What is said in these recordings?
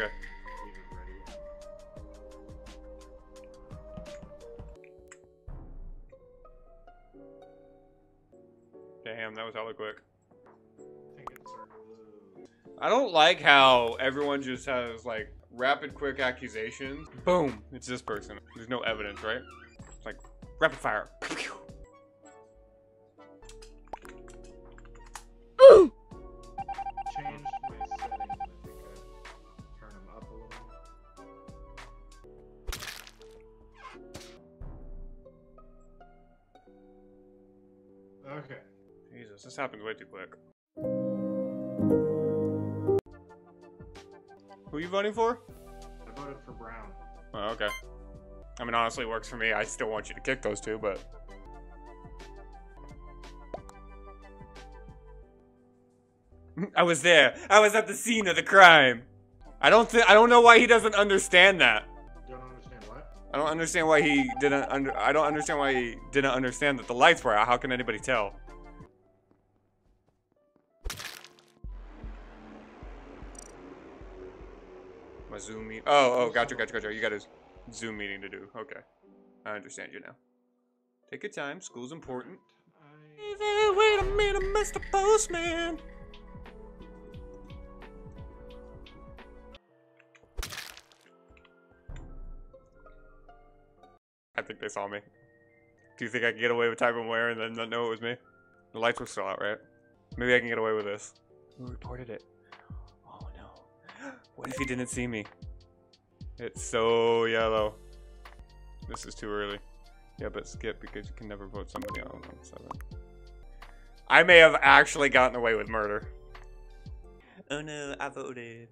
Okay. Damn, that was hella quick. I don't like how everyone just has like rapid quick accusations. Boom, it's this person. There's no evidence, right? It's like rapid fire. Ooh. Changed my settings. I think I turn them up a little. Okay. Jesus, this happens way too quick. Who are you voting for? I voted for Brown. Oh, okay. I mean, honestly, it works for me. I still want you to kick those two, but... I was there. I was at the scene of the crime. I don't know why he doesn't understand that. You don't understand what? I don't understand why he didn't understand that the lights were out. How can anybody tell? My Zoom meeting. Oh, gotcha. You got a Zoom meeting to do. Okay. I understand you now. Take your time. School's important. Wait a minute, Mr. Postman. I think they saw me. Do you think I can get away with typing where and then not know it was me? The lights were still out, right? Maybe I can get away with this. Who reported it? What if he didn't see me? It's so yellow. This is too early. Yeah, but skip because you can never vote somebody on 7. I may have actually gotten away with murder. Oh no, I voted.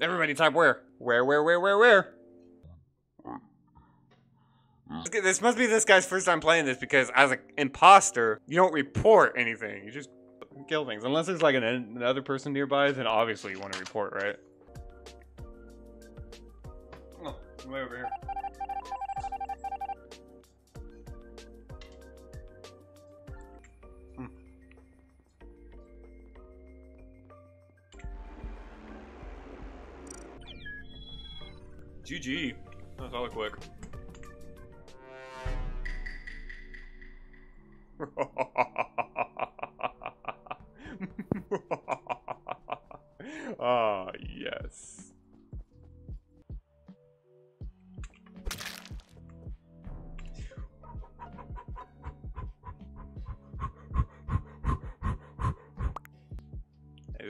Everybody type where? Where? This must be this guy's first time playing this because as an imposter, you don't report anything. You just kill things. Unless there's like another person nearby, then obviously you want to report, right? Oh, I'm way over here. GG. That's all quick. Ah, yes.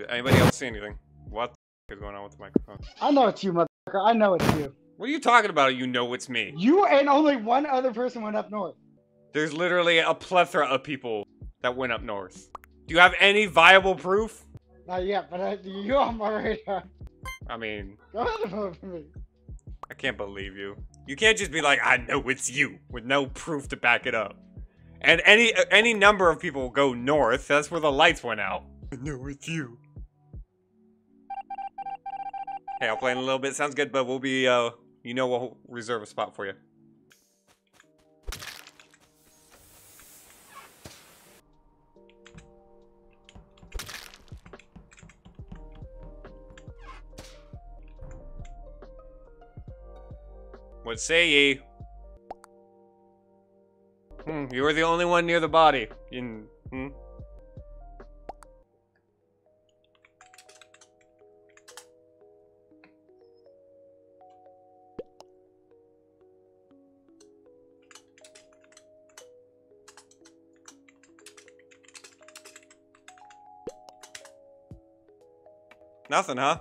Anybody else see anything? What the is going on with the microphone? I know it's you, mother. I know it's you. What are you talking about? You know it's me. You and only one other person went up north. There's literally a plethora of people that went up north. Do you have any viable proof? Not yet, but you're on my radar. I mean... Go ahead and vote for me. I can't believe you. You can't just be like, I know it's you, with no proof to back it up. And any number of people go north. That's where the lights went out. I know it's you. Hey, I'll play in a little bit. Sounds good, but we'll be, you know, we'll reserve a spot for you. What say ye? You were the only one near the body. Nothing, huh?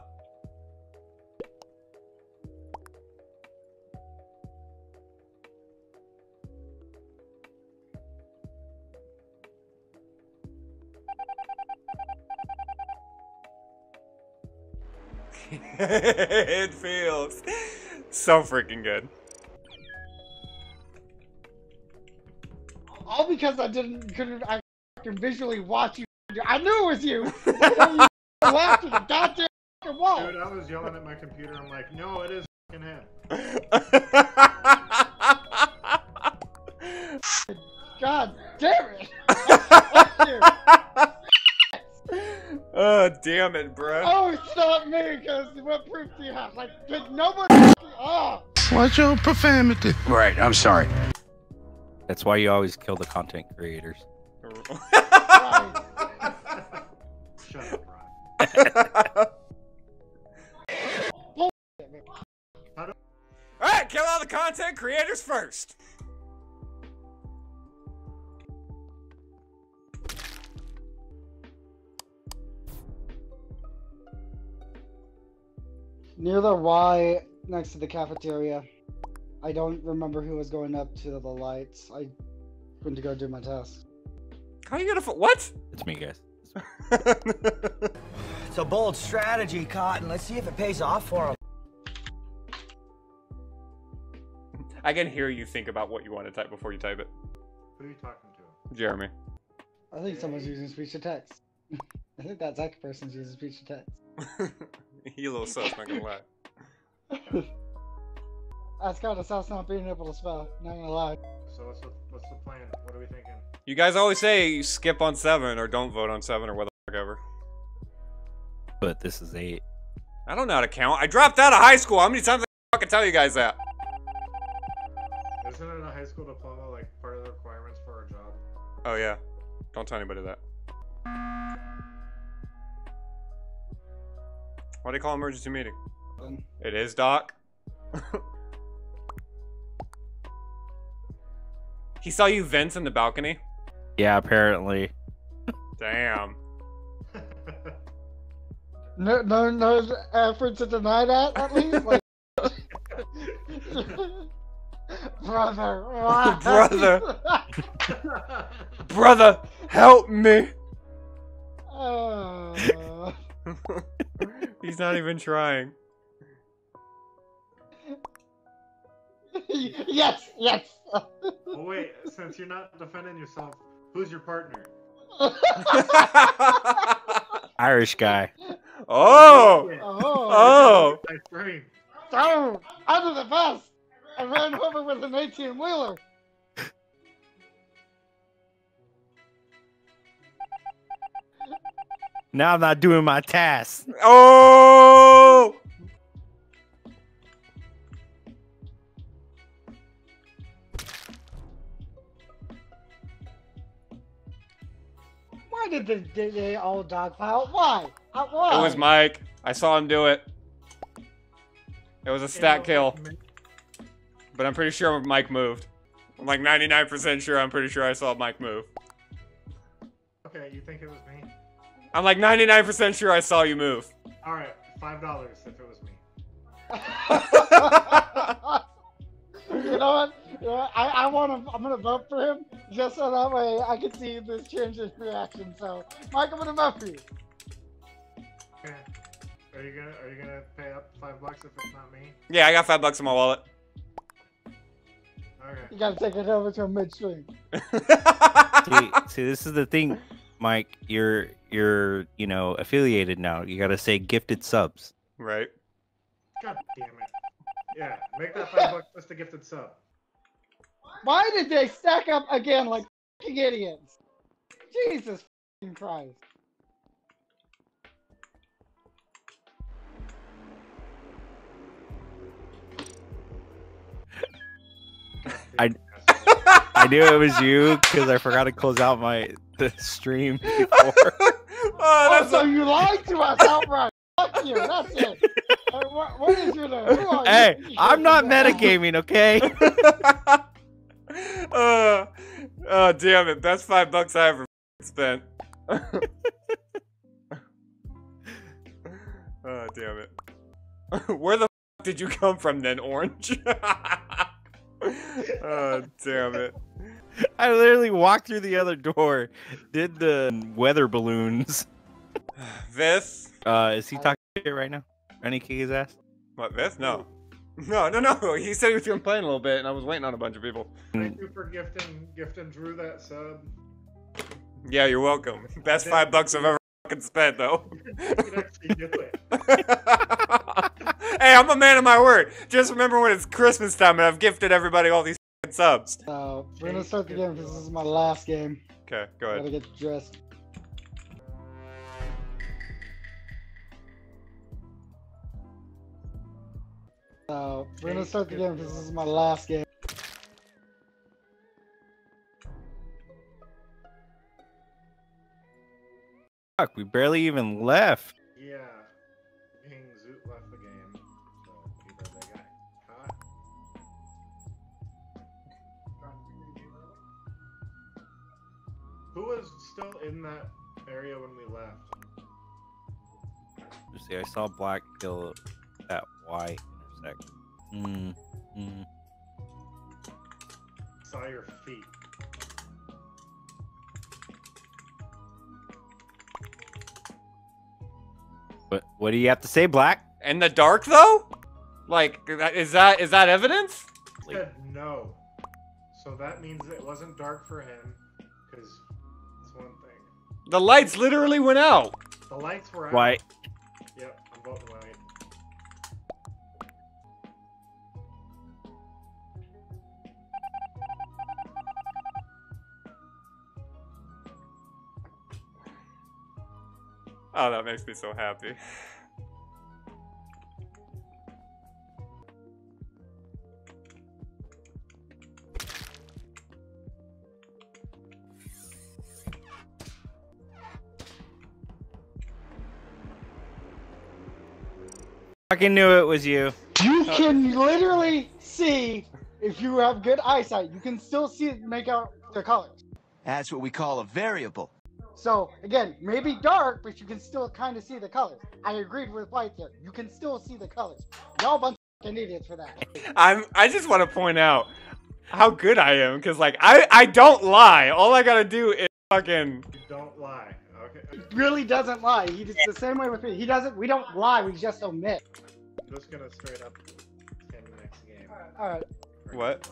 It feels so freaking good. All because I couldn't visually watch you. I knew it was you. You laughed at the goddamn wall. Dude, I was yelling at my computer. I'm like, no, it is fucking head. God damn it! Oh, damn it, bro. Oh, it's not me, because what proof do you have? Like, did nobody. Oh! Watch your profanity. Right, I'm sorry. That's why you always kill the content creators. Right. Shut up, Ryan. Alright, kill all the content creators first! Near the Y next to the cafeteria. I don't remember who was going up to the lights. I went to go do my task. How are you gonna what? It's me, guys. It's a bold strategy, Cotton. Let's see if it pays off for him. I can hear you think about what you want to type before you type it. Who are you talking to? Jeremy. I think someone's using speech to text. I think that tech person's using speech to text. You little sus, not gonna lie. That's got a sus not being able to spell, not gonna lie. So what's the plan? What are we thinking? You guys always say skip on 7 or don't vote on 7 or whatever. But this is 8. I don't know how to count. I dropped out of high school. How many times did I fucking tell you guys that? Isn't it a high school diploma like part of the requirements for our job? Oh yeah. Don't tell anybody that. Why do you call emergency meeting? It is, Doc. He saw you vent in the balcony? Yeah, apparently. Damn. No effort to deny that, at least? Like... Brother. Why? Brother. Brother, help me. He's not even trying. Yes, yes. Oh, wait, since you're not defending yourself, who's your partner? Irish guy. Oh! Oh! Oh! Oh! Under the bus! I ran over with an 18-wheeler. Now I'm not doing my task. Oh! Why did they all dogpile? Why? Why? It was Mike. I saw him do it. It was a stat kill. But I'm pretty sure Mike moved. I'm like 99% sure. I'm pretty sure I saw Mike move. Okay, you think it was me? I'm like 99% sure I saw you move. All right, $5 if it was me. You know what? You know what? I'm gonna vote for him just so that way I can see this change in reaction. So, Mike, I'm gonna vote for you. Okay. Are you gonna pay up $5 if it's not me? Yeah, I got $5 in my wallet. Okay. You gotta take it over to a midstream. See, this is the thing. Mike, you're you know, affiliated now. You gotta say gifted subs. Right. God damn it. Yeah, make that $5 just a gifted sub. Why did they stack up again like fucking idiots? Jesus fucking Christ. I knew it was you because I forgot to close out the stream before. So you lied to us outright. Fuck you, that's it. What is your name? Who are you? Hey, I'm not metagaming, okay? Oh, damn it. That's $5 I ever spent. Oh, damn it. Where the f did you come from then, Orange? Oh, damn it. I literally walked through the other door, did the weather balloons. Vith? Is he talking shit right now? Any kick his ass? What, Vith? No. No. He said he was going to play in a little bit, and I was waiting on a bunch of people. Thank you for gifting Drew that sub. Yeah, you're welcome. Best $5 I've ever fucking spent, though. You can actually do it. Hey, I'm a man of my word. Just remember when it's Christmas time and I've gifted everybody all these subs. So we're gonna start the game because this is my last game. Okay, go ahead. Gotta get dressed. So we're gonna start the game because this is my last game. Fuck, we barely even left. Yeah. Ping Zoot left the game. So he does that guy. Who was still in that area when we left? Let's see, I saw Black kill that Y intersection. Saw your feet. What do you have to say, Black? In the dark, though? Like, is that evidence? He said no. So that means it wasn't dark for him, because it's one thing. The lights literally went out. The lights were out. White. Yep, I'm voting white. Oh, that makes me so happy. I fucking knew it was you. You can literally see, if you have good eyesight, you can still see it, make out the colors. That's what we call a variable. So, again, maybe dark, but you can still kind of see the colors. I agreed with White there. You can still see the colors. Y'all a bunch of idiots for that. I just want to point out how good I am, because, like, I don't lie. All I gotta do is fucking... You don't lie. Okay. He really doesn't lie. He just the same way with me. He doesn't... We don't lie. We just omit. I'm just gonna straight up in the next game. Alright. What?